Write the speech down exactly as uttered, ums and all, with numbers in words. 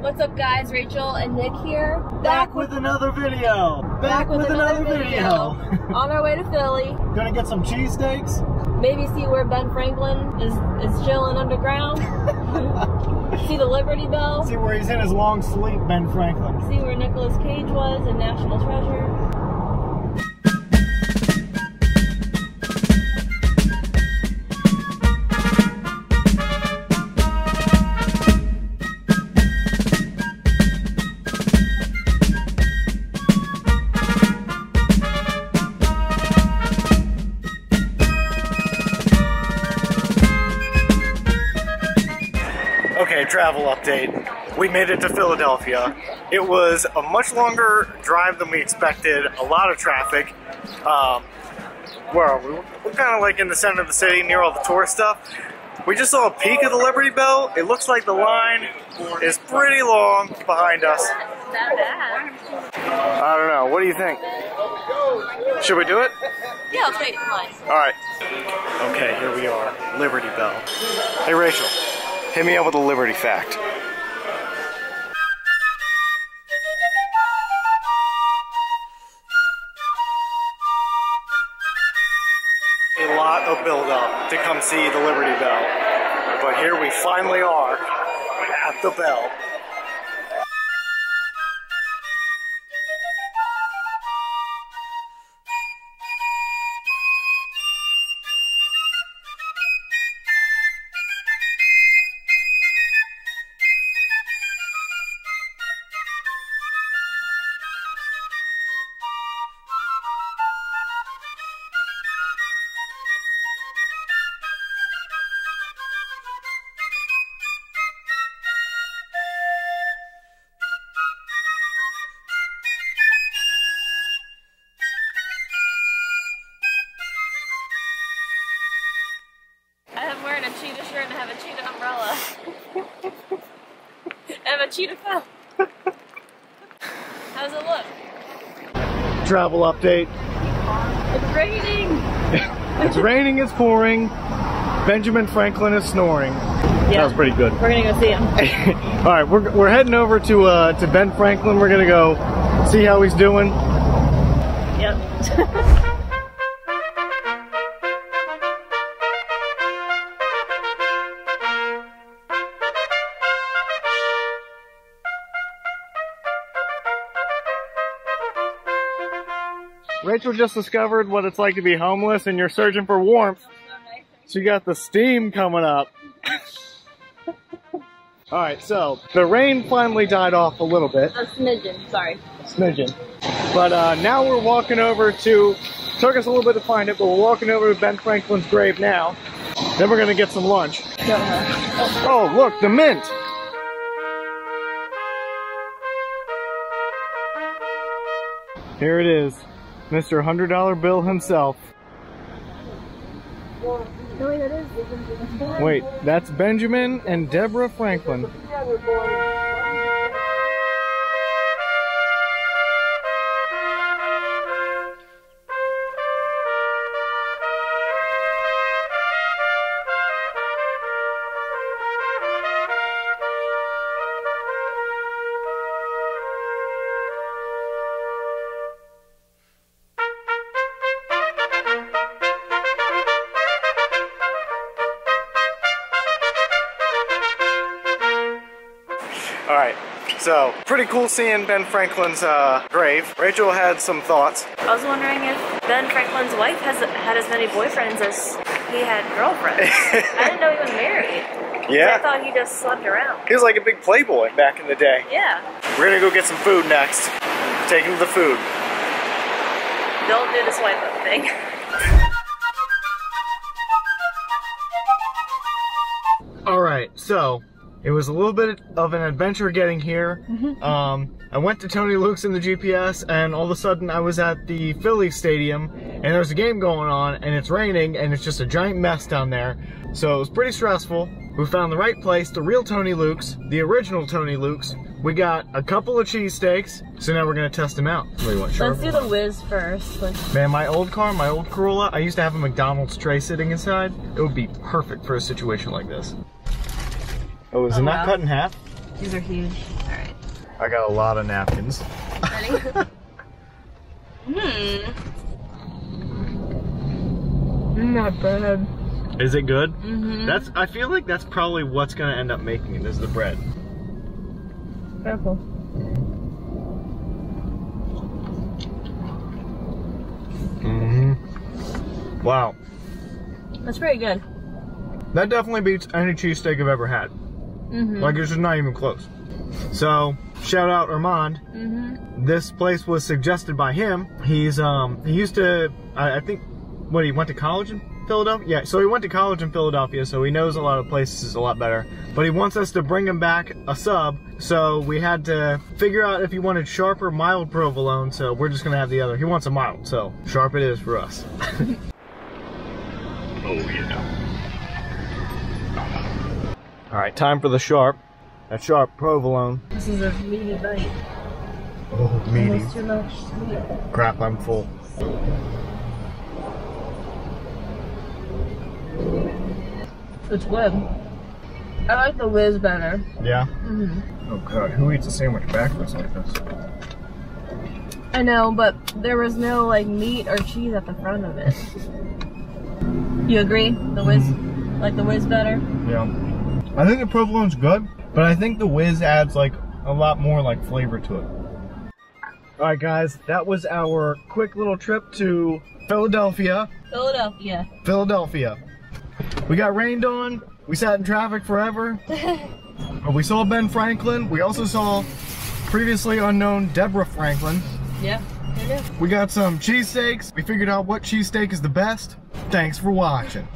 What's up guys, Rachel and Nick here. Back, Back with another video. Back, Back with, with another, another video. video. On our way to Philly. Gonna get some cheesesteaks. Maybe see where Ben Franklin is, is chilling underground. See the Liberty Bell. See where he's in his long sleep, Ben Franklin. See where Nicolas Cage was in National Treasure. Travel update. We made it to Philadelphia. It was a much longer drive than we expected. A lot of traffic. Um, where are we? We're kind of like in the center of the city near all the tourist stuff. We just saw a peek of the Liberty Bell. It looks like the line is pretty long behind us. Not bad. I don't know. What do you think? Should we do it? Yeah, let's wait. All right. Okay, here we are. Liberty Bell. Hey, Rachel. Hit me up with a Liberty fact. A lot of build-up to come see the Liberty Bell, but here we finally are at the bell. A cheetah shirt and I have a cheetah umbrella. I have a cheetah fell. How does it look? Travel update. It's raining. It's raining, it's pouring. Benjamin Franklin is snoring. Yeah. That was pretty good. We're gonna go see him. All right, we're, we're heading over to uh, to Ben Franklin. We're gonna go see how he's doing. Yep. Rachel just discovered what it's like to be homeless and you're searching for warmth. So you got the steam coming up. Alright, so the rain finally died off a little bit. A smidgen, sorry. Smidgen. But uh, now we're walking over to, took us a little bit to find it, but we're walking over to Ben Franklin's grave now. Then we're going to get some lunch. Oh, look, the mint! Here it is. Mister one hundred dollar Bill himself. Wait, that's Benjamin and Deborah Franklin. So, pretty cool seeing Ben Franklin's uh, grave. Rachel had some thoughts. I was wondering if Ben Franklin's wife has had as many boyfriends as he had girlfriends. I didn't know he was married. Yeah. I thought he just slept around. He was like a big playboy back in the day. Yeah. We're gonna go get some food next. Take him to the food. Don't do the swipe up thing. All right, so. It was a little bit of an adventure getting here. um, I went to Tony Luke's in the G P S and all of a sudden I was at the Philly stadium and there's a game going on and it's raining and it's just a giant mess down there. So it was pretty stressful. We found the right place, the real Tony Luke's, the original Tony Luke's. We got a couple of cheesesteaks, so now we're gonna test them out. What do you want, Charlotte? Let's do the whiz first. Let's... Man, my old car, my old Corolla, I used to have a McDonald's tray sitting inside. It would be perfect for a situation like this. Oh, is oh, it not wow. cut in half? These are huge. All right. I got a lot of napkins. Ready? Hmm. Not bad. Is it good? Mm-hmm. That's. I feel like that's probably what's gonna end up making it. Is the bread. Careful. Mm-hmm. Wow. That's pretty good. That definitely beats any cheesesteak I've ever had. Mm-hmm. Like, it's just not even close. So, shout out Armand. Mm-hmm. This place was suggested by him. He's, um, he used to, I, I think, what, he went to college in Philadelphia? Yeah, so he went to college in Philadelphia, so he knows a lot of places a lot better. But he wants us to bring him back a sub, so we had to figure out if he wanted sharp or mild provolone, so we're just gonna have the other. He wants a mild, so sharp it is for us. Oh, yeah. All right, time for the sharp. That sharp provolone. This is a meaty bite. Oh, meaty. Almost too much sweet. Crap, I'm full. It's good. I like the whiz better. Yeah? Mm-hmm. Oh god, who eats a sandwich backwards like this? I know, but there was no like meat or cheese at the front of it. You agree? The whiz? Mm-hmm. Like the whiz better? Yeah. I think the provolone's good, but I think the whiz adds like a lot more like flavor to it. Alright guys, that was our quick little trip to Philadelphia. Philadelphia. Philadelphia. We got rained on, we sat in traffic forever, we saw Ben Franklin, we also saw previously unknown Deborah Franklin. Yeah, we got some cheesesteaks, we figured out what cheesesteak is the best. Thanks for watching.